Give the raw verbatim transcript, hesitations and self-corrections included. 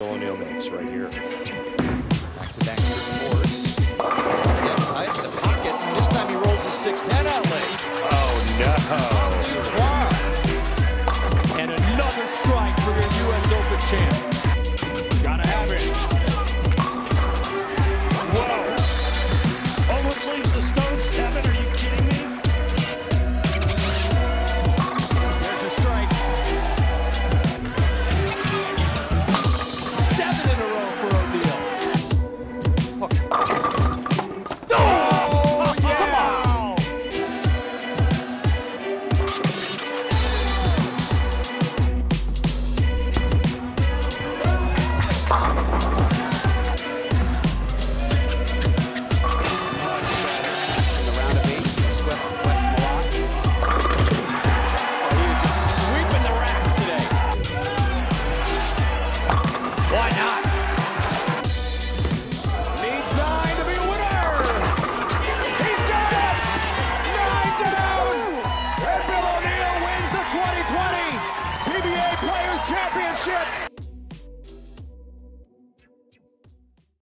Bill O'Neill makes right here. Back to back forwards. Yes, high to the pocket. This time he rolls his sixth head out late. Oh no! And another strike for your U S Open champ. Gotta have it. Whoa! Almost leaves the stone seven. Are you kidding me? twenty twenty P B A Players Championship.